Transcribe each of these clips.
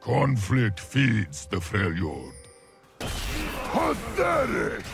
Conflict feeds the Freljord. Hazaric!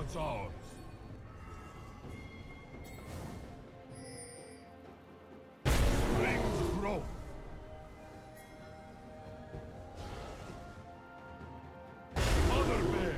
What's ours? Brings growth. Mother bear.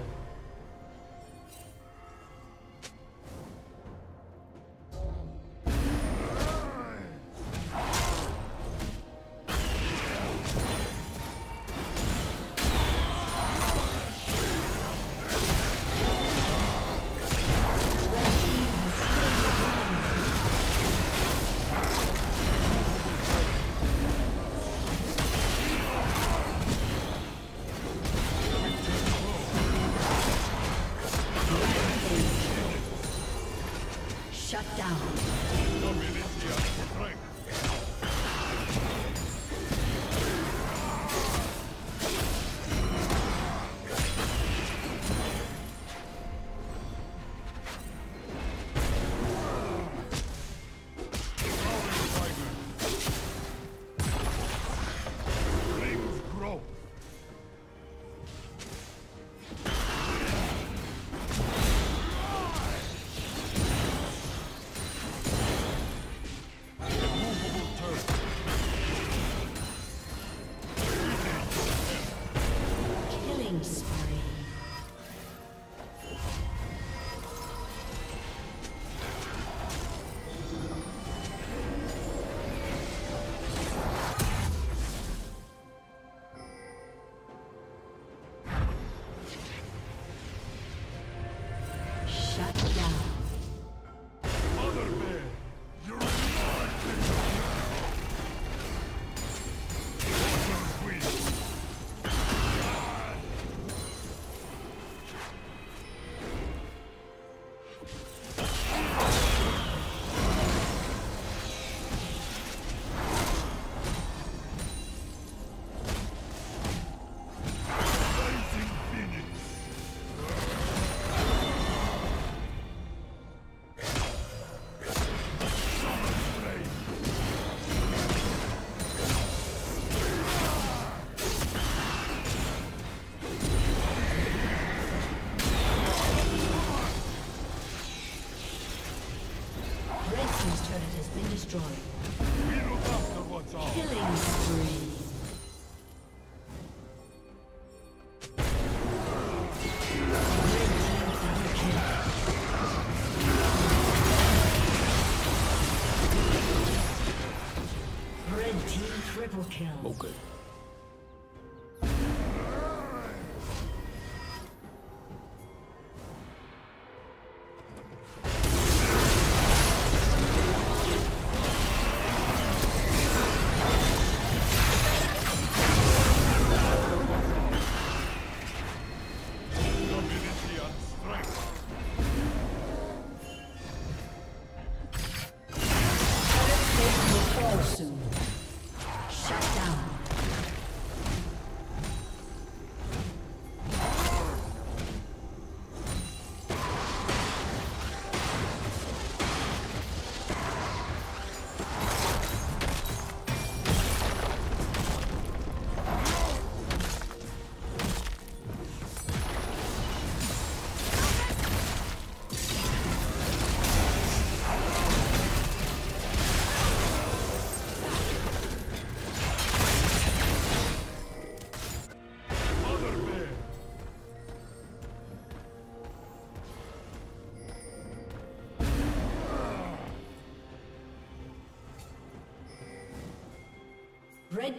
Shut down. Okay. Red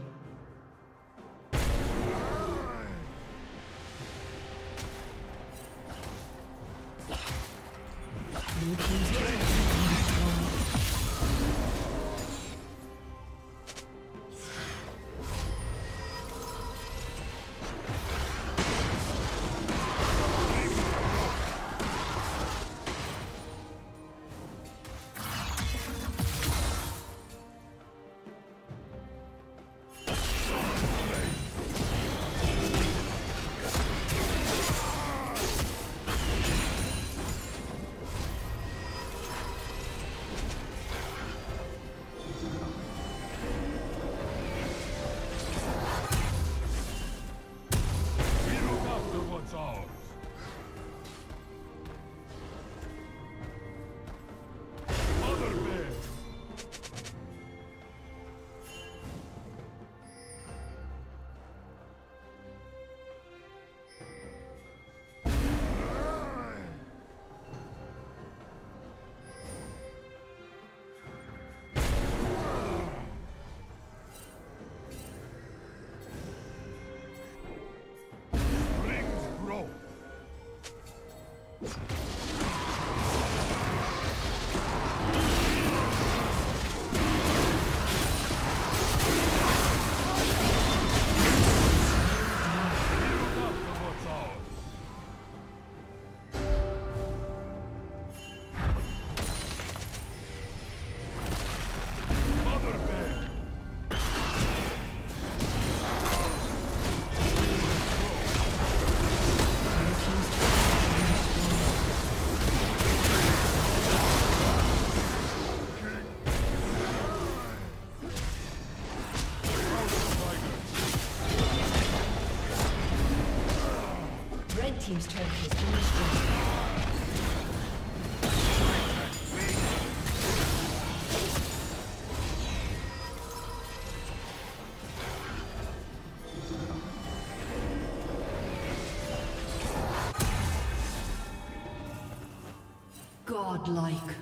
Blue Team's turret Team's turret has been destroyed. Godlike.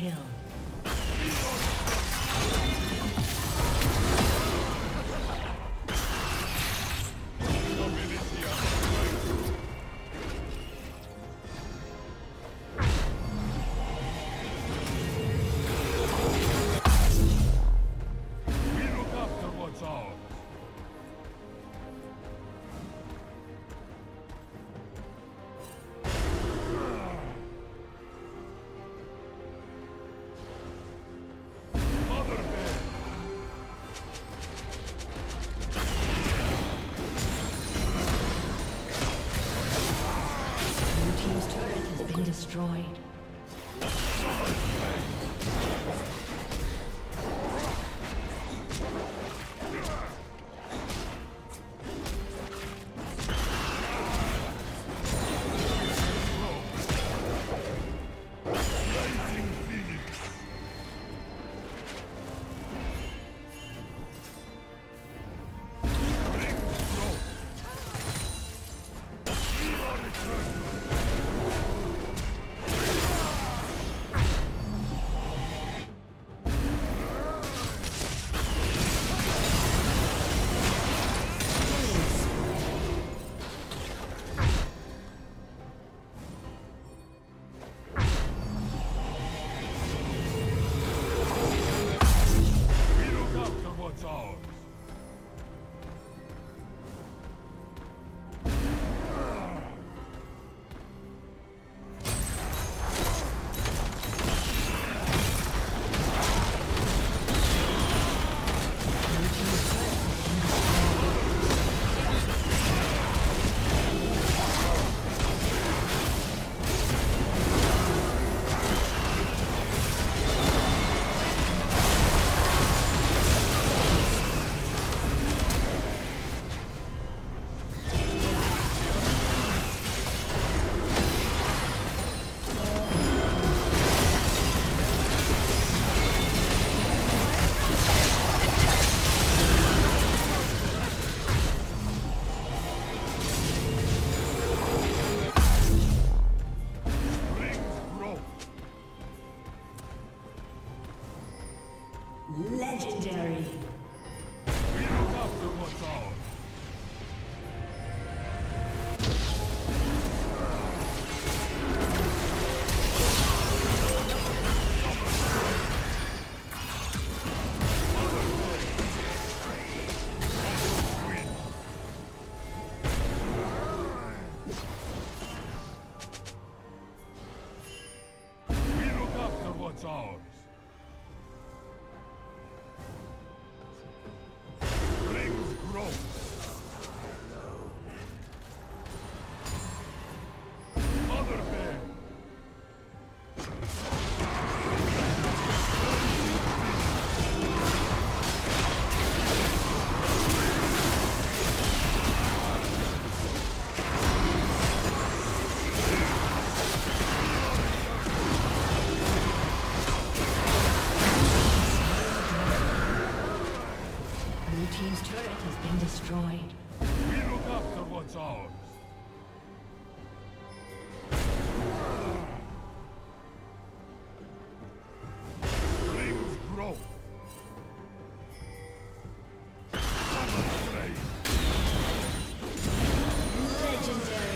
Kill. Destroyed. Legendary. We look after what's ours. We look after what's ours. Destroyed. We look after what's ours. Things grow. Legendary.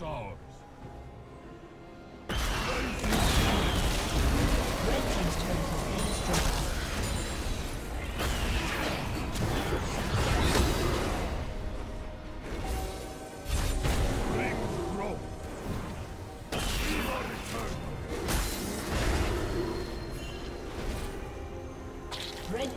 It's ours. Red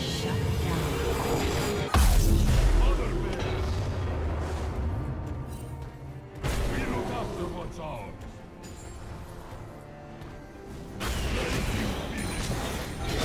Shut down. Mother bears. We look after what's ours. We look after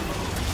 what's ours.